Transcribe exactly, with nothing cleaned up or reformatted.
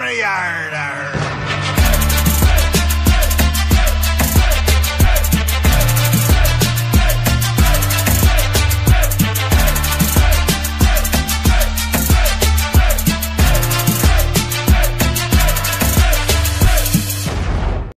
on the yard.